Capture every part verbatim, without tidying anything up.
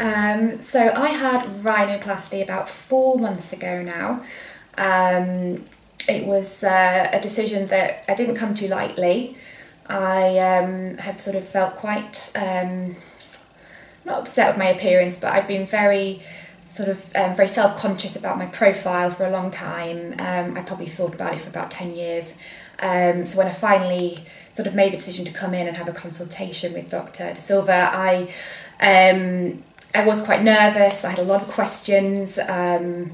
Um, so I had rhinoplasty about four months ago now. Um, it was uh, a decision that I didn't come to lightly. I um, have sort of felt quite, um, not upset with my appearance, but I've been very sort of um, very self-conscious about my profile for a long time. Um, I probably thought about it for about ten years. Um, so when I finally sort of made the decision to come in and have a consultation with Doctor De Silva, I, um, I was quite nervous. I had a lot of questions, um,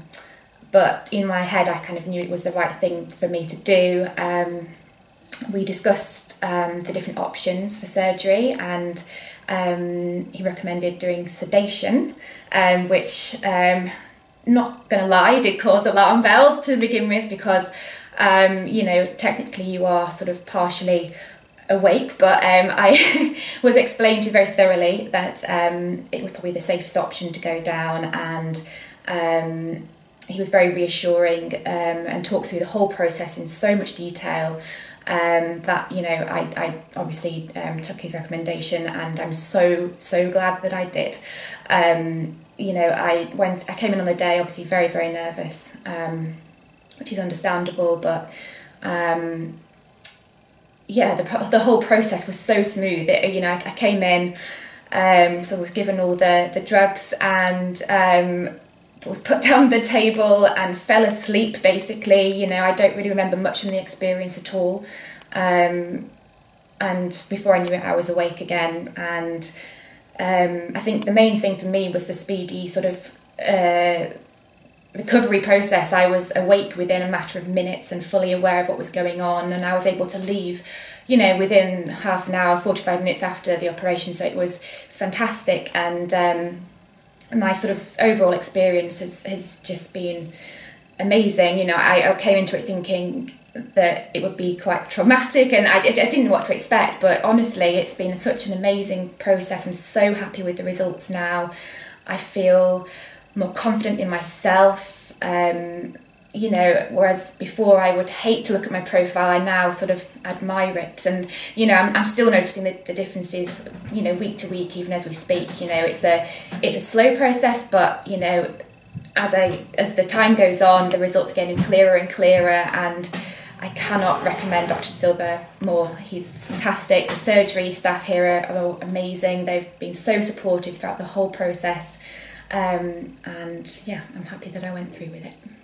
but in my head I kind of knew it was the right thing for me to do. Um, we discussed um, the different options for surgery, and Um, he recommended doing sedation, um, which, um, not gonna lie, did cause alarm bells to begin with, because, um, you know, technically you are sort of partially awake, but um, I was explained to very thoroughly that um, it was probably the safest option to go down, and um, he was very reassuring um, and talked through the whole process in so much detail. Um, that, you know, I, I obviously um, took his recommendation, and I'm so, so glad that I did. Um, you know, I went, I came in on the day, obviously very, very nervous, um, which is understandable, but um, yeah, the, the whole process was so smooth. It, you know, I, I came in, um, so I was given all the, the drugs, and um, was put down the table and fell asleep, basically. You know, I don't really remember much from the experience at all. Um, and before I knew it, I was awake again. And um, I think the main thing for me was the speedy sort of uh, recovery process. I was awake within a matter of minutes and fully aware of what was going on. And I was able to leave, you know, within half an hour, forty-five minutes after the operation. So it was, it was fantastic. And um, my sort of overall experience has, has just been amazing. You know, I, I came into it thinking that it would be quite traumatic, and I, I didn't know what to expect, but honestly it's been such an amazing process. I'm so happy with the results now. I feel more confident in myself, um, you know, whereas before I would hate to look at my profile, I now sort of admire it. And, you know, I'm, I'm still noticing the, the differences, you know, week to week, even as we speak. You know, it's a, it's a slow process, but, you know, as I, as the time goes on, the results are getting clearer and clearer, and I cannot recommend Doctor De Silva more. He's fantastic. The surgery staff here are, are amazing. They've been so supportive throughout the whole process. Um, and yeah, I'm happy that I went through with it.